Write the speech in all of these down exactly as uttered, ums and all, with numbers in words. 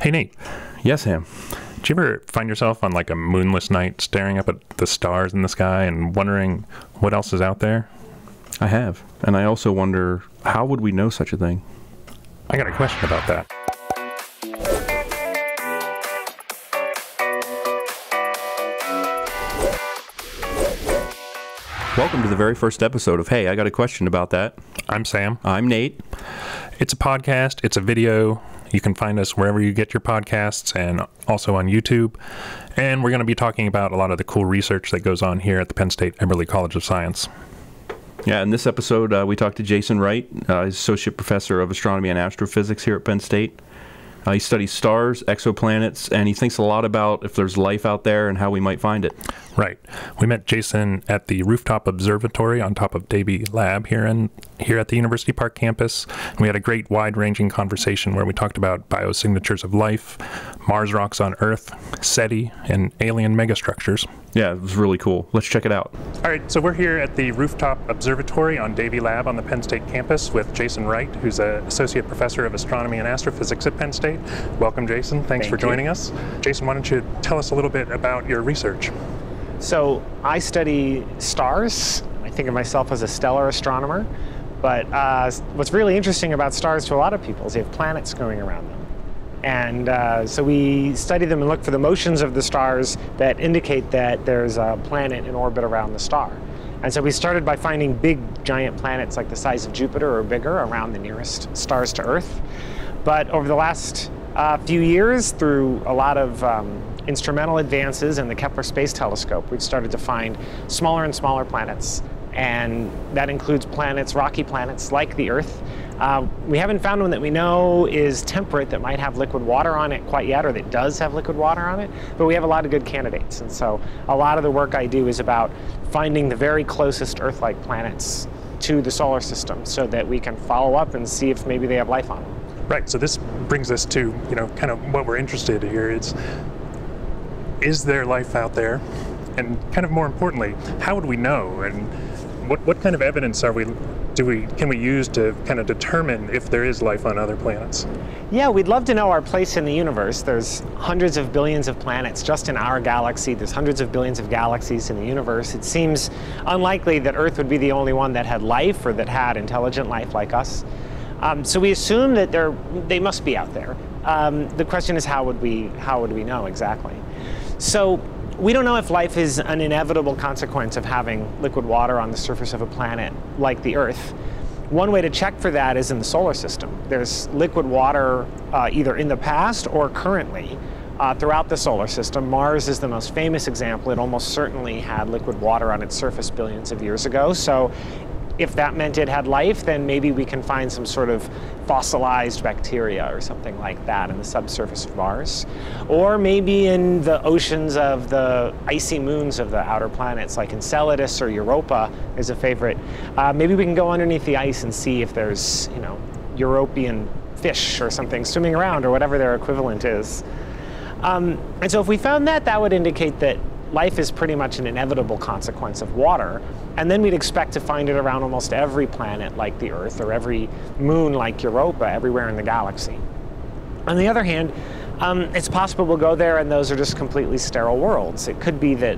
Hey, Nate. Yes, Sam. Do you ever find yourself on like a moonless night staring up at the stars in the sky and wondering what else is out there? I have. And I also wonder, how would we know such a thing? I got a question about that. Welcome to the very first episode of Hey! I Got a Question About That. I'm Sam. I'm Nate. It's a podcast. It's a video. You can find us wherever you get your podcasts and also on YouTube. And we're going to be talking about a lot of the cool research that goes on here at the Penn State Eberly College of Science. Yeah, in this episode, uh, we talked to Jason Wright, uh, Associate Professor of Astronomy and Astrophysics here at Penn State. Uh, he studies stars, exoplanets, and he thinks a lot about if there's life out there and how we might find it. Right. We met Jason at the rooftop observatory on top of Davey Lab here in, here at the University Park campus. And we had a great wide-ranging conversation where we talked about biosignatures of life, Mars rocks on Earth, SETI, and alien megastructures. Yeah, it was really cool. Let's check it out. All right, so we're here at the rooftop observatory on Davey Lab on the Penn State campus with Jason Wright, who's an Associate Professor of Astronomy and Astrophysics at Penn State. Welcome, Jason. Thanks Thank for joining you. us. Jason, why don't you tell us a little bit about your research? So I study stars. I think of myself as a stellar astronomer. But uh, what's really interesting about stars to a lot of people is they have planets going around them. And uh, so we study them and look for the motions of the stars that indicate that there's a planet in orbit around the star. And so we started by finding big, giant planets like the size of Jupiter or bigger around the nearest stars to Earth. But over the last uh, few years, through a lot of um, instrumental advances in the Kepler Space Telescope, we've started to find smaller and smaller planets. And that includes planets, rocky planets, like the Earth. Uh, we haven't found one that we know is temperate that might have liquid water on it quite yet, or that does have liquid water on it, but we have a lot of good candidates. And so a lot of the work I do is about finding the very closest Earth-like planets to the solar system so that we can follow up and see if maybe they have life on them. Right, so this brings us to, you know, kind of what we're interested in here. It's, is there life out there? And kind of more importantly, how would we know? And what, what kind of evidence are we Do we, can we use to kind of determine if there is life on other planets? Yeah, we'd love to know our place in the universe. There's hundreds of billions of planets just in our galaxy. There's hundreds of billions of galaxies in the universe. It seems unlikely that Earth would be the only one that had life or that had intelligent life like us. Um, so we assume that they're, they must be out there. Um, the question is, how would we, how would we know exactly? So we don't know if life is an inevitable consequence of having liquid water on the surface of a planet like the Earth. One way to check for that is in the solar system. There's liquid water uh, either in the past or currently uh, throughout the solar system. Mars is the most famous example. It almost certainly had liquid water on its surface billions of years ago. So if that meant it had life, then maybe we can find some sort of fossilized bacteria or something like that in the subsurface of Mars. Or maybe in the oceans of the icy moons of the outer planets, like Enceladus or Europa is a favorite. Uh, maybe we can go underneath the ice and see if there's, you know, European fish or something swimming around, or whatever their equivalent is. Um, and so if we found that, that would indicate that life is pretty much an inevitable consequence of water, and then we'd expect to find it around almost every planet like the Earth, or every moon like Europa, everywhere in the galaxy. On the other hand, um, it's possible we'll go there and those are just completely sterile worlds. It could be that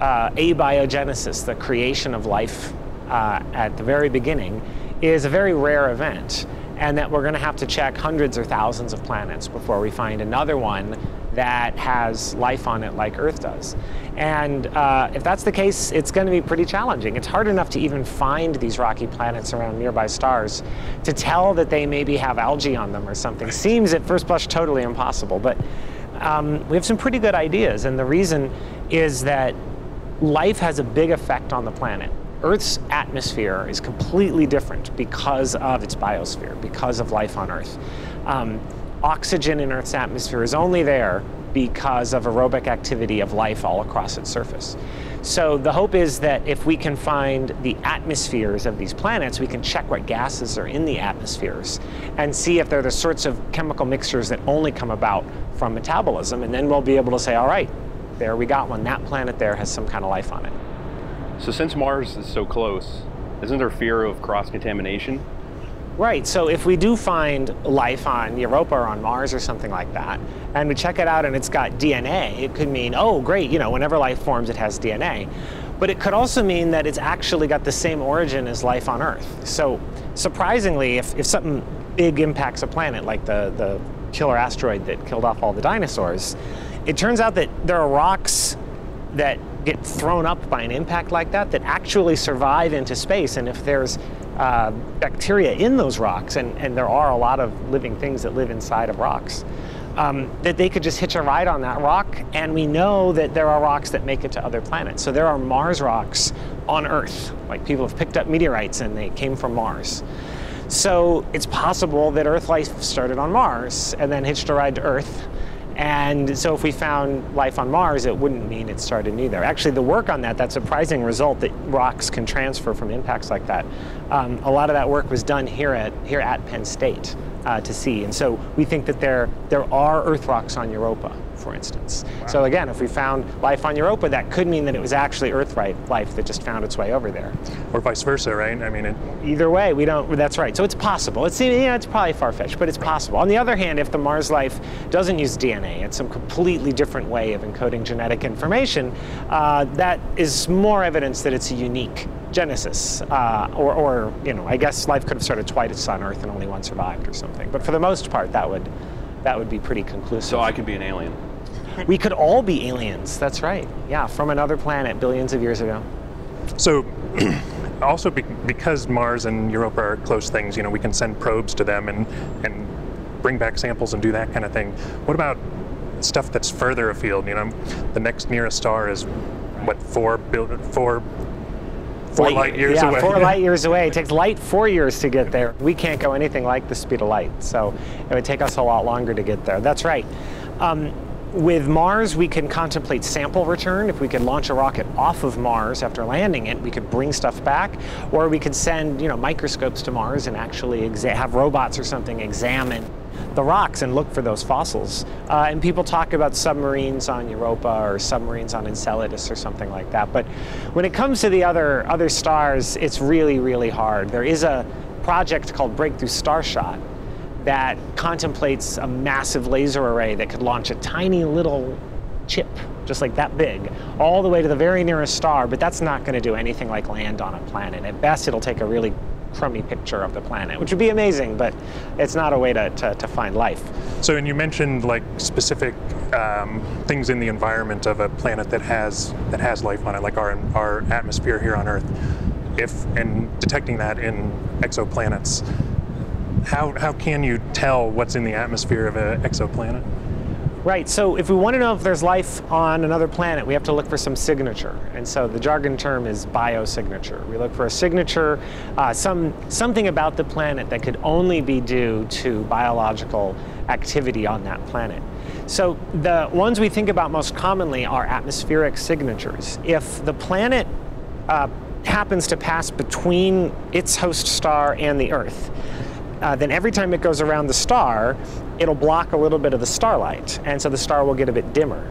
uh, abiogenesis, the creation of life uh, at the very beginning, is a very rare event, and that we're going to have to check hundreds or thousands of planets before we find another one that has life on it like Earth does. And uh, if that's the case, it's going to be pretty challenging. It's hard enough to even find these rocky planets around nearby stars. To tell that they maybe have algae on them or something seems at first blush totally impossible. But um, we have some pretty good ideas, and the reason is that life has a big effect on the planet. Earth's atmosphere is completely different because of its biosphere, because of life on Earth. Um, Oxygen in Earth's atmosphere is only there because of aerobic activity of life all across its surface. So the hope is that if we can find the atmospheres of these planets, we can check what gases are in the atmospheres and see if they're the sorts of chemical mixtures that only come about from metabolism. And then we'll be able to say, all right, there we got one. That planet there has some kind of life on it. So since Mars is so close, isn't there fear of cross-contamination? Right, so if we do find life on Europa or on Mars or something like that, and we check it out and it's got D N A, it could mean, oh, great, you know, whenever life forms, it has D N A. But it could also mean that it's actually got the same origin as life on Earth. So surprisingly, if, if something big impacts a planet, like the, the killer asteroid that killed off all the dinosaurs, it turns out that there are rocks that get thrown up by an impact like that that actually survive into space. And if there's Uh, bacteria in those rocks, and, and there are a lot of living things that live inside of rocks, um, that they could just hitch a ride on that rock, and we know that there are rocks that make it to other planets. So there are Mars rocks on Earth, like people have picked up meteorites and they came from Mars. So it's possible that Earth life started on Mars and then hitched a ride to Earth. And so if we found life on Mars, it wouldn't mean it started either. Actually, the work on that, that surprising result that rocks can transfer from impacts like that, um, a lot of that work was done here at, here at Penn State uh, to see. And so we think that there, there are Earth rocks on Europa, for instance. Wow. So again, if we found life on Europa, that could mean that it was actually Earth life that just found its way over there. Or vice versa, right? I mean, it... Either way, we don't, that's right. So it's possible. It's, you know, it's probably far-fetched, but it's possible. On the other hand, if the Mars life doesn't use D N A, it's some completely different way of encoding genetic information, uh, that is more evidence that it's a unique genesis. Uh, or, or, you know, I guess life could have started twice on Earth and only one survived or something. But for the most part, that would, that would be pretty conclusive. So I could be an alien. We could all be aliens, that's right. Yeah, from another planet billions of years ago. So, also be because Mars and Europa are close things, you know, we can send probes to them and, and bring back samples and do that kind of thing. What about stuff that's further afield? You know, the next nearest star is, what, four, four, four light, light years yeah, away? four light years away. It takes light four years to get there. We can't go anything like the speed of light, so it would take us a lot longer to get there. That's right. Um, With Mars, we can contemplate sample return. If we could launch a rocket off of Mars after landing it, we could bring stuff back, or we could send, you know, microscopes to Mars and actually have robots or something examine the rocks and look for those fossils. Uh, and people talk about submarines on Europa or submarines on Enceladus or something like that. But when it comes to the other other stars, it's really, really hard. There is a project called Breakthrough Starshot that contemplates a massive laser array that could launch a tiny little chip, just like that big, all the way to the very nearest star, but that's not going to do anything like land on a planet. At best, it'll take a really crummy picture of the planet, which would be amazing, but it's not a way to, to, to find life. So, and you mentioned like specific um, things in the environment of a planet that has, that has life on it, like our, our atmosphere here on Earth. If, and detecting that in exoplanets, How, how can you tell what's in the atmosphere of an exoplanet? Right, so if we want to know if there's life on another planet, we have to look for some signature. And so the jargon term is biosignature. We look for a signature, uh, some, something about the planet that could only be due to biological activity on that planet. So the ones we think about most commonly are atmospheric signatures. If the planet uh, happens to pass between its host star and the Earth, Uh, then every time it goes around the star, it'll block a little bit of the starlight, and so the star will get a bit dimmer.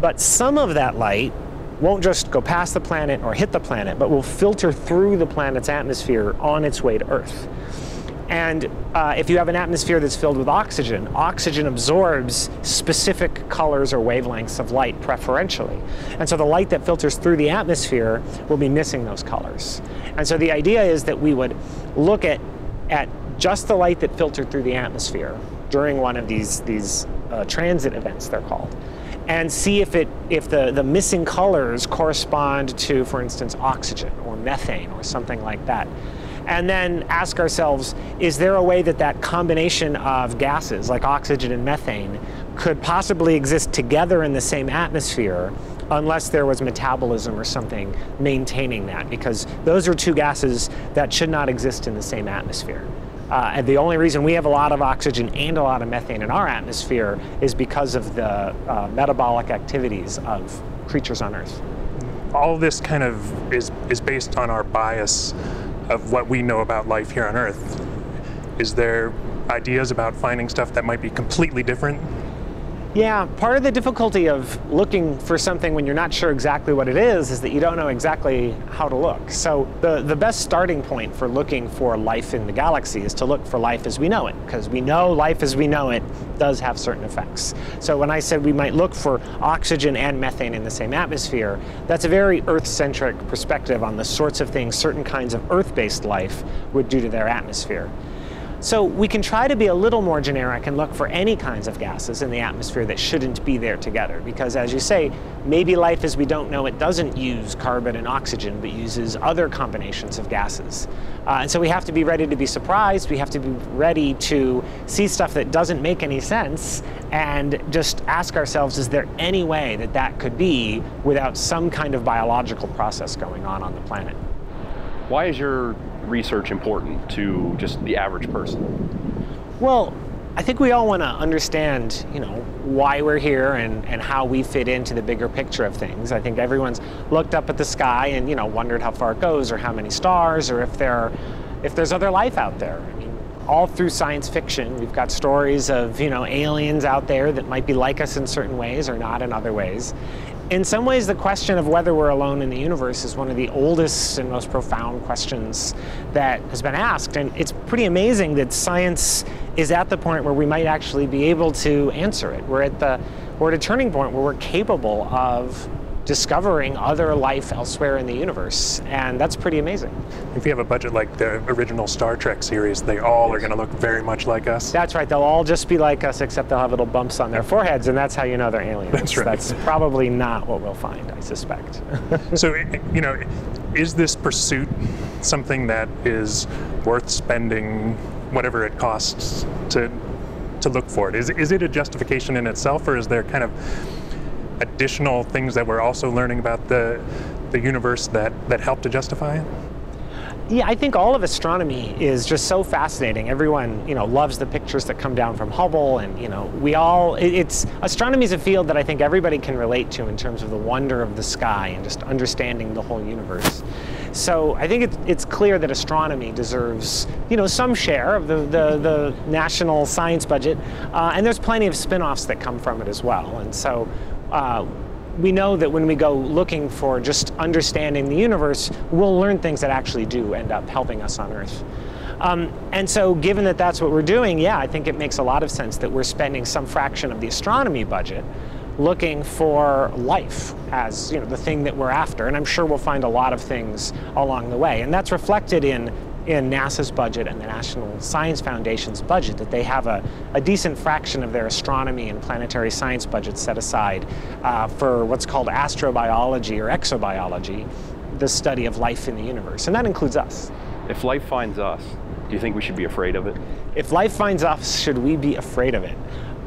But some of that light won't just go past the planet or hit the planet, but will filter through the planet's atmosphere on its way to Earth. And uh, if you have an atmosphere that's filled with oxygen, oxygen absorbs specific colors or wavelengths of light preferentially. And so the light that filters through the atmosphere will be missing those colors. And so the idea is that we would look at, at just the light that filtered through the atmosphere during one of these, these uh, transit events, they're called, and see if, it, if the, the missing colors correspond to, for instance, oxygen or methane or something like that. And then ask ourselves, is there a way that that combination of gases, like oxygen and methane, could possibly exist together in the same atmosphere unless there was metabolism or something maintaining that? Because those are two gases that should not exist in the same atmosphere. Uh, and the only reason we have a lot of oxygen and a lot of methane in our atmosphere is because of the uh, metabolic activities of creatures on Earth. All this kind of is, is based on our bias of what we know about life here on Earth. Is there ideas about finding stuff that might be completely different? Yeah, part of the difficulty of looking for something when you're not sure exactly what it is is that you don't know exactly how to look. So the, the best starting point for looking for life in the galaxy is to look for life as we know it, because we know life as we know it does have certain effects. So when I said we might look for oxygen and methane in the same atmosphere, that's a very Earth-centric perspective on the sorts of things certain kinds of Earth-based life would do to their atmosphere. So we can try to be a little more generic and look for any kinds of gases in the atmosphere that shouldn't be there together, because as you say, maybe life as we don't know it doesn't use carbon and oxygen, but uses other combinations of gases. Uh, and so we have to be ready to be surprised, we have to be ready to see stuff that doesn't make any sense, and just ask ourselves, is there any way that that could be without some kind of biological process going on on the planet? Why is your research important to just the average person? Well, I think we all want to understand, you know, why we're here and, and how we fit into the bigger picture of things. I think everyone's looked up at the sky and, you know, wondered how far it goes or how many stars or if there are, if there's other life out there. I mean, all through science fiction, we've got stories of, you know, aliens out there that might be like us in certain ways or not in other ways. In some ways, the question of whether we're alone in the universe is one of the oldest and most profound questions that has been asked. And it's pretty amazing that science is at the point where we might actually be able to answer it. We're at the, we're at a turning point where we're capable of discovering other life elsewhere in the universe, and that's pretty amazing. If you have a budget like the original Star Trek series, they all yes. are going to look very much like us. That's right. They'll all just be like us, except they'll have little bumps on their foreheads, and that's how you know they're aliens. That's right. That's probably not what we'll find, I suspect. So, you know, is this pursuit something that is worth spending whatever it costs to to look for it? Is, is it a justification in itself, or is there kind of additional things that we're also learning about the, the universe that, that help to justify it? Yeah, I think all of astronomy is just so fascinating. Everyone, you know, loves the pictures that come down from Hubble, and, you know, we all, it's, astronomy is a field that I think everybody can relate to in terms of the wonder of the sky and just understanding the whole universe. So I think it's, it's clear that astronomy deserves, you know, some share of the, the, the national science budget, uh, and there's plenty of spin-offs that come from it as well. And so, Uh, we know that when we go looking for just understanding the universe, we'll learn things that actually do end up helping us on Earth. Um, and so given that that's what we're doing, yeah, I think it makes a lot of sense that we're spending some fraction of the astronomy budget looking for life as, you know, the thing that we're after. And I'm sure we'll find a lot of things along the way. And that's reflected in in NASA's budget and the National Science Foundation's budget, that they have a, a decent fraction of their astronomy and planetary science budget set aside uh, for what's called astrobiology or exobiology, the study of life in the universe, and that includes us. If life finds us, do you think we should be afraid of it? If life finds us, should we be afraid of it?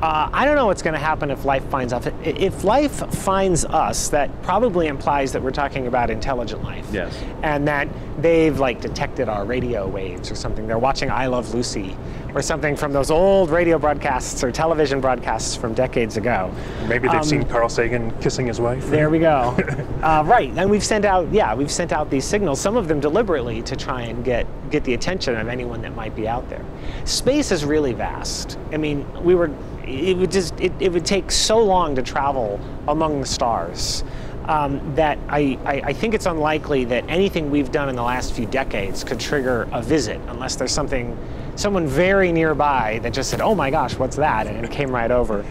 Uh, I don't know what's going to happen if life finds us. If life finds us, that probably implies that we're talking about intelligent life. Yes. And that they've, like, detected our radio waves or something. They're watching I Love Lucy or something from those old radio broadcasts or television broadcasts from decades ago. Maybe they've um, seen Carl Sagan kissing his wife. There we go. uh, right. And we've sent out, yeah, we've sent out these signals, some of them deliberately, to try and get, get the attention of anyone that might be out there. Space is really vast. I mean, we were... It would just it, it would take so long to travel among the stars um, that I, I, I think it's unlikely that anything we've done in the last few decades could trigger a visit, unless there's something, someone very nearby that just said, "Oh my gosh, what's that?" and it came right over.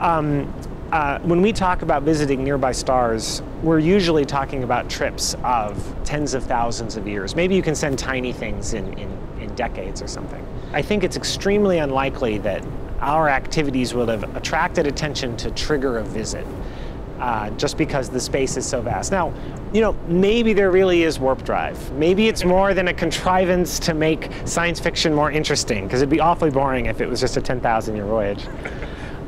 Um, uh, when we talk about visiting nearby stars, we're usually talking about trips of tens of thousands of years. Maybe you can send tiny things in, in, in decades or something. I think it's extremely unlikely that our activities will have attracted attention to trigger a visit, uh, just because the space is so vast. Now, you know, maybe there really is warp drive. Maybe it's more than a contrivance to make science fiction more interesting, because it'd be awfully boring if it was just a ten thousand year voyage.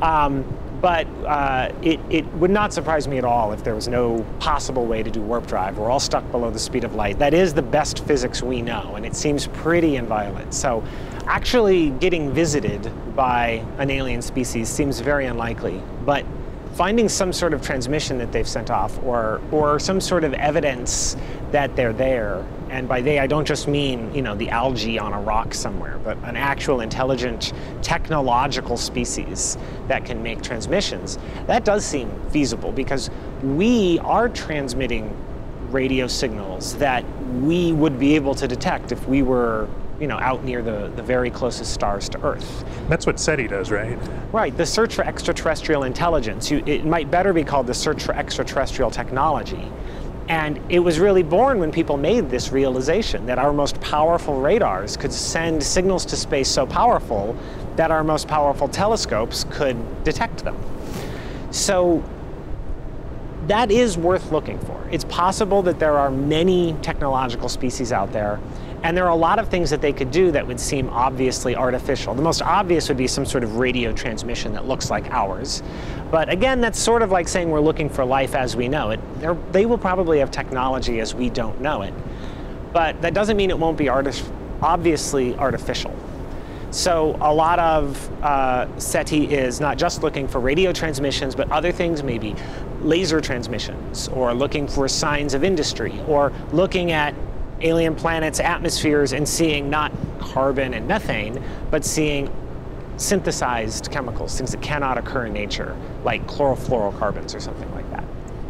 Um, but uh, it, it would not surprise me at all if there was no possible way to do warp drive. We're all stuck below the speed of light. That is the best physics we know, and it seems pretty inviolate. So actually getting visited by an alien species seems very unlikely, but finding some sort of transmission that they've sent off, or, or some sort of evidence that they're there And by they, I don't just mean, you know, the algae on a rock somewhere, but an actual intelligent technological species that can make transmissions. That does seem feasible because we are transmitting radio signals that we would be able to detect if we were, you know, out near the, the very closest stars to Earth. That's what SETI does, right? Right, the search for extraterrestrial intelligence. You, it might better be called the search for extraterrestrial technology. And it was really born when people made this realization that our most powerful radars could send signals to space so powerful that our most powerful telescopes could detect them. So that is worth looking for. It's possible that there are many technological species out there, and there are a lot of things that they could do that would seem obviously artificial. The most obvious would be some sort of radio transmission that looks like ours. But again, that's sort of like saying we're looking for life as we know it. They're, they will probably have technology as we don't know it. But that doesn't mean it won't be arti- obviously artificial. So a lot of uh, SETI is not just looking for radio transmissions, but other things, maybe laser transmissions, or looking for signs of industry, or looking at alien planets' atmospheres and seeing not carbon and methane, but seeing synthesized chemicals, things that cannot occur in nature, like chlorofluorocarbons or something like that.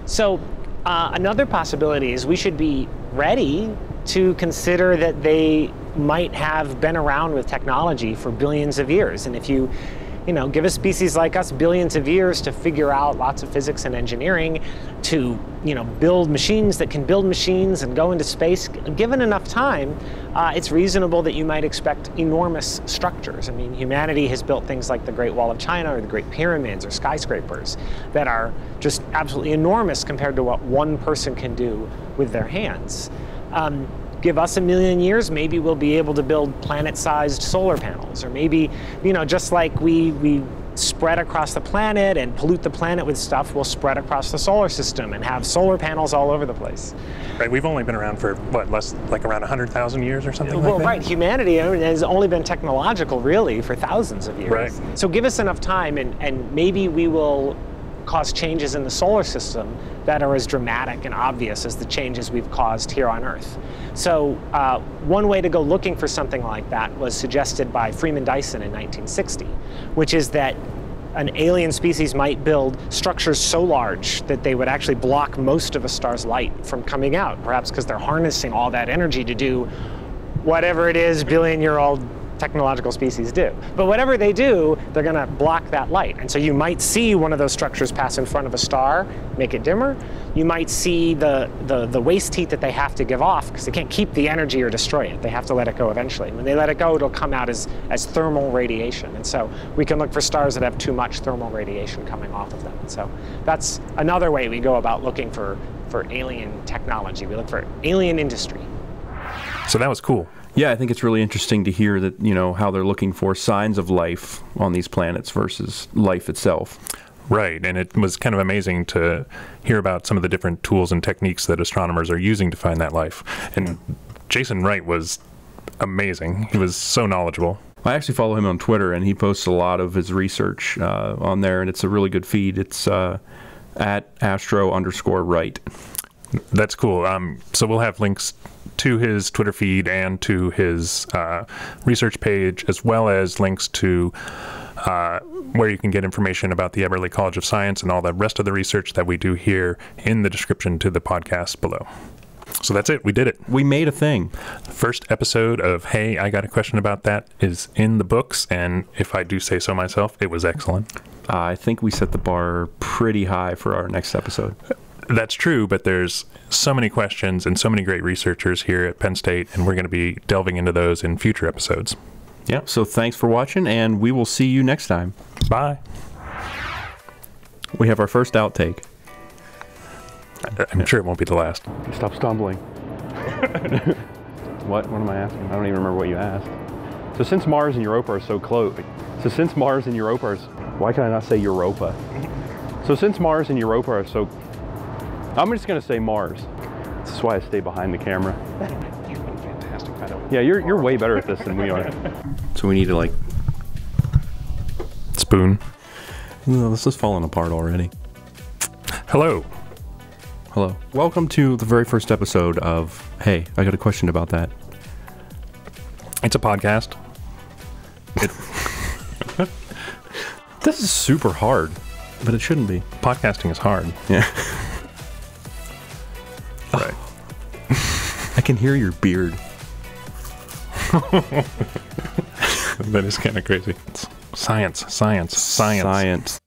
So uh, another possibility is we should be ready to consider that they might have been around with technology for billions of years. And if you, you know, give a species like us billions of years to figure out lots of physics and engineering, to, you know, build machines that can build machines and go into space, given enough time, uh, it's reasonable that you might expect enormous structures. I mean, humanity has built things like the Great Wall of China or the Great Pyramids or skyscrapers that are just absolutely enormous compared to what one person can do with their hands. Um, Give us a million years, maybe we'll be able to build planet-sized solar panels. Or maybe, you know, just like we, we spread across the planet and pollute the planet with stuff, we'll spread across the solar system and have solar panels all over the place. Right, we've only been around for, what, less, like around one hundred thousand years or something well, like that? Well, right, humanity has only been technological, really, for thousands of years. Right. So give us enough time and, and maybe we will cause changes in the solar system that are as dramatic and obvious as the changes we've caused here on Earth. So uh, one way to go looking for something like that was suggested by Freeman Dyson in nineteen sixty, which is that an alien species might build structures so large that they would actually block most of a star's light from coming out, perhaps because they're harnessing all that energy to do whatever it is billion-year-old technological species do. But whatever they do, they're going to block that light. And so you might see one of those structures pass in front of a star, make it dimmer. You might see the, the, the waste heat that they have to give off because they can't keep the energy or destroy it. They have to let it go eventually. When they let it go, it'll come out as, as thermal radiation. And so we can look for stars that have too much thermal radiation coming off of them. And so that's another way we go about looking for, for alien technology. We look for alien industry. So that was cool. Yeah, I think it's really interesting to hear that, you know, how they're looking for signs of life on these planets versus life itself. Right, and it was kind of amazing to hear about some of the different tools and techniques that astronomers are using to find that life. And Jason Wright was amazing. He was so knowledgeable. I actually follow him on Twitter, and he posts a lot of his research uh, on there, and it's a really good feed. It's uh, at Astro underscore Wright. That's cool. Um, so we'll have links to his Twitter feed and to his uh, research page, as well as links to uh, where you can get information about the Eberly College of Science and all the rest of the research that we do here in the description to the podcast below. So that's it. We did it. We made a thing. The first episode of Hey, I Got a Question About That is in the books, and if I do say so myself, it was excellent. Uh, I think we set the bar pretty high for our next episode. That's true, but there's so many questions and so many great researchers here at Penn State, and we're going to be delving into those in future episodes. Yeah, so thanks for watching, and we will see you next time. Bye. We have our first outtake. I'm sure it won't be the last. Stop stumbling. What? What am I asking? I don't even remember what you asked. So since Mars and Europa are so close, so since Mars and Europa are, why can I not say Europa? So since Mars and Europa are so I'm just going to say Mars. This is why I stay behind the camera. You've been fantastic. I don't yeah, you're, you're way better at this than we are. So we need to, like... Spoon. No, this is falling apart already. Hello. Hello. Welcome to the very first episode of Hey! I Got a Question About That. It's a podcast. It this is super hard, but it shouldn't be. Podcasting is hard. Yeah. Right. I can hear your beard. That is kind of crazy. It's science, science, science. Science.